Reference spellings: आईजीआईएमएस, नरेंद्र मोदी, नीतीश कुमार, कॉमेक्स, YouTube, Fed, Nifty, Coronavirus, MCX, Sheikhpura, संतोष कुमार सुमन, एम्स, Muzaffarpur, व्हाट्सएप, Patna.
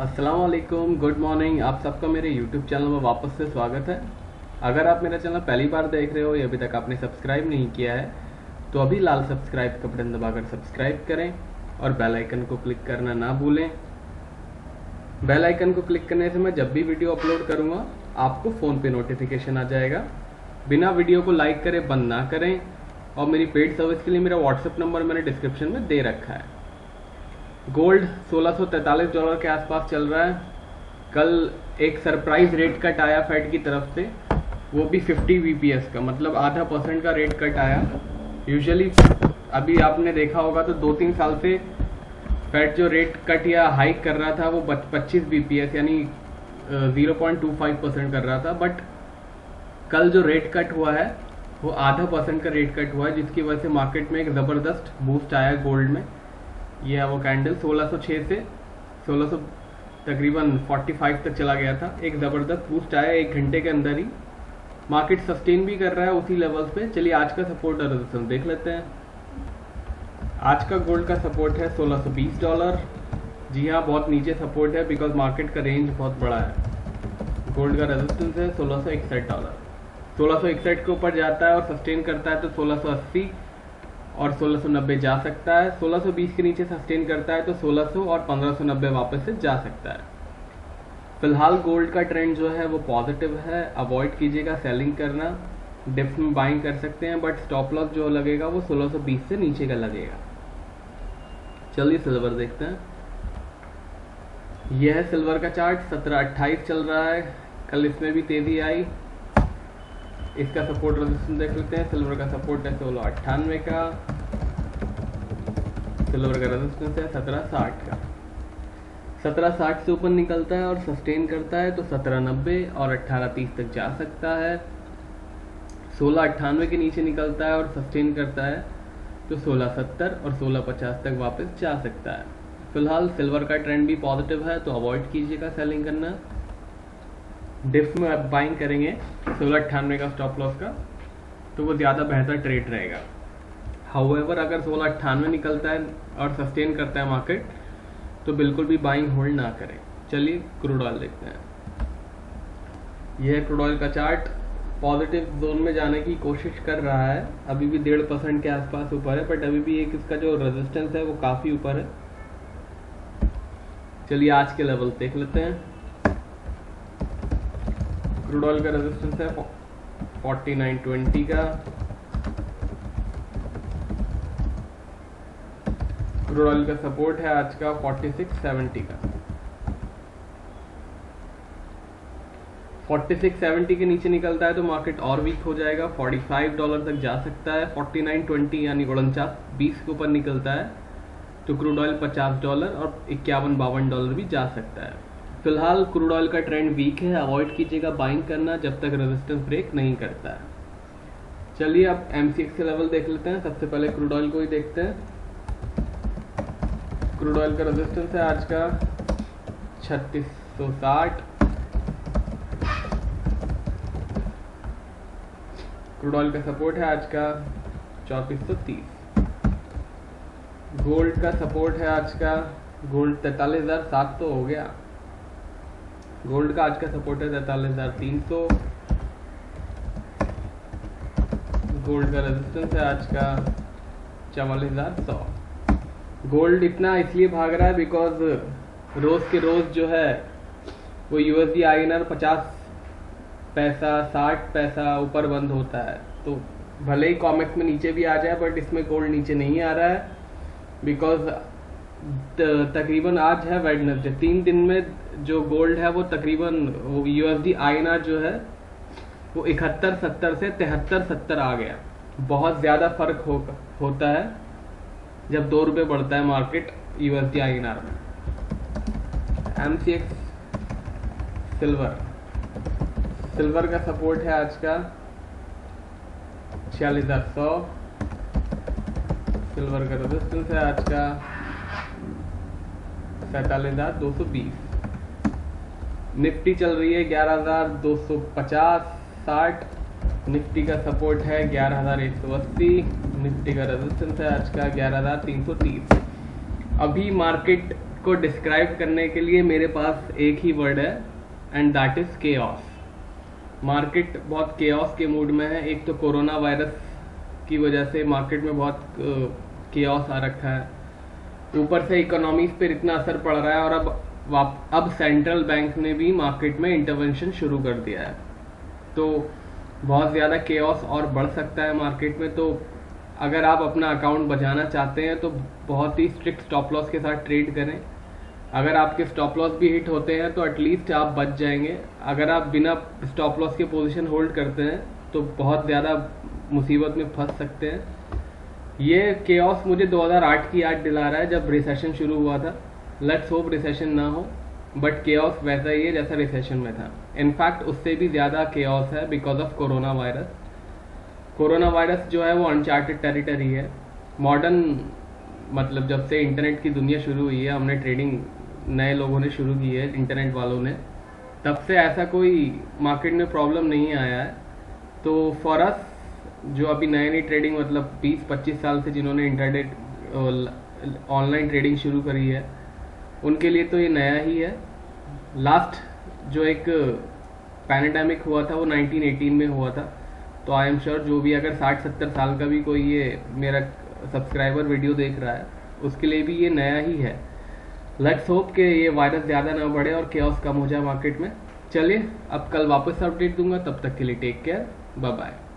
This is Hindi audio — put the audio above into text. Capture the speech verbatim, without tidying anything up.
अस्सलाम गुड मॉर्निंग। आप सबका मेरे YouTube चैनल में वापस से स्वागत है। अगर आप मेरा चैनल पहली बार देख रहे हो या अभी तक आपने सब्सक्राइब नहीं किया है तो अभी लाल सब्सक्राइब का बटन दबाकर सब्सक्राइब करें और बेल आइकन को क्लिक करना ना भूलें। बेल आइकन को क्लिक करने से मैं जब भी वीडियो अपलोड करूँगा आपको फ़ोन पे नोटिफिकेशन आ जाएगा। बिना वीडियो को लाइक करे बंद ना करें और मेरी पेड सर्विस के लिए मेरा व्हाट्सएप नंबर मैंने डिस्क्रिप्शन में दे रखा है। गोल्ड सोलह सौ तैंतालीस डॉलर के आसपास चल रहा है। कल एक सरप्राइज रेट कट आया फेड की तरफ से, वो भी पचास बी पी एस का, मतलब आधा परसेंट का रेट कट आया। यूजुअली अभी आपने देखा होगा तो दो तीन साल से फेड जो रेट कट या हाइक कर रहा था वो पच्चीस बी पी एस यानी zero point two five percent कर रहा था, बट कल जो रेट कट हुआ है वो आधा परसेंट का रेट कट हुआ है, जिसकी वजह से मार्केट में एक ज़बरदस्त बूस्ट आया गोल्ड में। ये है वो कैंडल सोलह सौ छह से सोलह सौ तकरीबन पैंतालीस तक चला गया था। एक ज़बरदस्त बूस्ट आया एक घंटे के अंदर ही। मार्केट सस्टेन भी कर रहा है उसी लेवल्स पे। चलिए आज का सपोर्ट और रेजिस्टेंस देख लेते हैं। आज का गोल्ड का सपोर्ट है सोलह सौ बीस डॉलर। जी हाँ, बहुत नीचे सपोर्ट है बिकॉज मार्केट का रेंज बहुत बड़ा है। गोल्ड का रेजिस्टेंस है सोलह सौ इकसठ डॉलर। सोलह सौ इकसठ के ऊपर जाता है और सस्टेन करता है तो सोलह सौ अस्सी और सोलह सौ नब्बे जा सकता है। सोलह सौ बीस के नीचे सस्टेन करता है तो सोलह सौ और पंद्रह सौ नब्बे वापस से जा सकता है। फिलहाल गोल्ड का ट्रेंड जो है वो पॉजिटिव है। अवॉइड कीजिएगा सेलिंग करना, डिप्स में बाइंग कर सकते हैं, बट स्टॉप लॉस जो लगेगा वो सोलह सौ बीस से नीचे का लगेगा। चलिए सिल्वर देखते हैं। यह है सिल्वर का चार्ट, सत्रह अट्ठाईस चल रहा है। कल इसमें भी तेजी आई। इसका सपोर्ट रेजिस्टेंस देख लेते हैं। सिल्वर का सपोर्ट है सोलह अट्ठानवे का, सिल्वर का रेजिस्टेंस है सत्रह साठ का। सत्रह साठ से ऊपर निकलता है और सस्टेन करता है तो सत्रह नब्बे और अट्ठारह तीस तक जा सकता है। सोलह अट्ठानवे के नीचे निकलता है और सस्टेन करता है तो सोलह सत्तर और सोलह पचास तक वापस जा सकता है। फिलहाल सिल्वर का ट्रेंड भी पॉजिटिव है तो अवॉइड कीजिएगा सेलिंग करना, डिप्स में आप बाइंग करेंगे सोलह अट्ठानवे का स्टॉप लॉस का तो वो ज़्यादा बेहतर ट्रेड रहेगा। हाउएवर अगर सोलह अट्ठानवे निकलता है और सस्टेन करता है मार्केट तो बिल्कुल भी बाइंग होल्ड ना करें। चलिए क्रूड ऑयल देखते हैं। यह क्रूड ऑयल का चार्ट पॉजिटिव जोन में जाने की कोशिश कर रहा है। अभी भी डेढ़ परसेंट के आसपास ऊपर है, बट अभी भी एक इसका जो रेजिस्टेंस है वो काफ़ी ऊपर है। चलिए आज के लेवल देख लेते हैं। क्रूड ऑयल का रेजिस्टेंस है उनचास बीस का। क्रूड ऑयल का सपोर्ट है आज का छियालीस सत्तर का। छियालीस सत्तर के नीचे निकलता है तो मार्केट और वीक हो जाएगा, पैंतालीस डॉलर तक जा सकता है। उनचास बीस यानी उनचास बीस के ऊपर निकलता है तो क्रूड ऑयल पचास डॉलर और इक्यावन बावन डॉलर भी जा सकता है। फिलहाल क्रूड ऑयल का ट्रेंड वीक है, अवॉइड कीजिएगा बाइंग करना जब तक रेजिस्टेंस ब्रेक नहीं करता है। चलिए अब एम सी एक्स के लेवल देख लेते हैं। सबसे पहले क्रूड ऑयल को ही देखते हैं। क्रूड ऑयल का रेजिस्टेंस है आज का छत्तीस सौ साठ। क्रूड ऑयल का सपोर्ट है आज का चौंतीस सौ तीस। गोल्ड का सपोर्ट है आज का, गोल्ड तैंतालीस हजार सात सौ हो गया। गोल्ड का आज का सपोर्ट है तैंतालीस हज़ार तीन सौ। गोल्ड का रेजिस्टेंस है आज का चवालीस हज़ार सौ। गोल्ड इतना इसलिए भाग रहा है बिकॉज रोज़ के रोज़ जो है वो U S D I N R पचास पैसा साठ पैसा ऊपर बंद होता है, तो भले ही कॉमेक्स में नीचे भी आ जाए बट इसमें गोल्ड नीचे नहीं आ रहा है बिकॉज तकरीबन आज है वेडनेसडे। तीन दिन में जो गोल्ड है वो तकरीबन U S D I N R जो है वो इकहत्तर सत्तर से तिहत्तर सत्तर आ गया। बहुत ज़्यादा फर्क हो, होता है जब दो रुपये बढ़ता है market U S D I N R में। M C X silver, silver का सपोर्ट है आज का छियालीस हज़ार सौ। सिल्वर का रेजिस्टेंस है आज का सैंतालीस हज़ार दो सौ बीस। निफ्टी चल रही है ग्यारह हज़ार दो सौ पचास साठ। निफ्टी का सपोर्ट है ग्यारह हज़ार एक सौ अस्सी। निफ्टी का रेजिस्टेंस है आज का ग्यारह हज़ार तीन सौ तीस। अभी मार्केट इसको डिस्क्राइब करने के लिए मेरे पास एक ही वर्ड है and that is chaos. Market बहुत केओस के मूड में है। एक तो कोरोना वायरस की वजह से मार्केट में बहुत केओस आ रखा है, ऊपर से इकोनॉमीज पर इतना असर पड़ रहा है और अब वाप अब सेंट्रल बैंक ने भी मार्केट में इंटरवेंशन शुरू कर दिया है, तो बहुत ज़्यादा केओस और बढ़ सकता है मार्केट में। तो अगर आप अपना अकाउंट बचाना चाहते हैं तो बहुत ही स्ट्रिक्ट स्टॉप लॉस के साथ ट्रेड करें। अगर आपके स्टॉप लॉस भी हिट होते हैं तो एटलीस्ट आप बच जाएंगे। अगर आप बिना स्टॉप लॉस के पोजीशन होल्ड करते हैं तो बहुत ज़्यादा मुसीबत में फंस सकते हैं। ये केओस मुझे दो हज़ार आठ की याद दिला रहा है जब रिसेशन शुरू हुआ था। लेट्स होप रिसेशन ना हो, बट केओस वैसा ही है जैसा रिसेशन में था। इनफैक्ट उससे भी ज़्यादा केओस है because of corona virus. Corona virus जो है वो अनचार्टेड टेरिटरी है। मॉडर्न मतलब जब से इंटरनेट की दुनिया शुरू हुई है, हमने ट्रेडिंग नए लोगों ने शुरू की है, इंटरनेट वालों ने, तब से ऐसा कोई मार्केट में प्रॉब्लम नहीं आया है। तो फॉर अस जो अभी नए नई ट्रेडिंग मतलब बीस पच्चीस साल से जिन्होंने इंटरडे ऑनलाइन ट्रेडिंग शुरू करी है उनके लिए तो ये नया ही है। लास्ट जो एक पैनेडेमिक हुआ था वो नाइनटीन एटीन में हुआ था, तो आई एम श्योर जो भी अगर साठ सत्तर साल का भी कोई ये मेरा सब्सक्राइबर वीडियो देख रहा है उसके लिए भी ये नया ही है। लेट्स होप कि ये वायरस ज़्यादा ना बढ़े और केओस कम हो जाए मार्केट में। चलिए अब कल वापस अपडेट दूंगा, तब तक के लिए टेक केयर, बाय बाय।